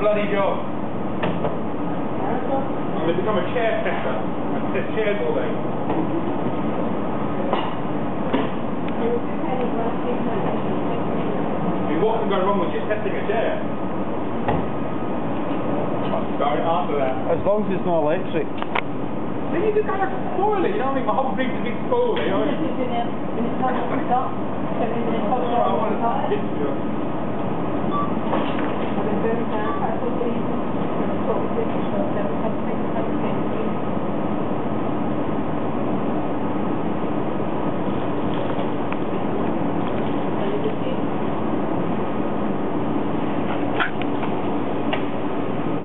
Bloody job. I'm going to become a chair setter. I can set chairs all day. I mean, what can go wrong with just testing a chair? I'm sorry after that. As long as it's not electric. Then you just kind of spoil it, you know what I mean? My whole thing's a big spoil, you know what I mean?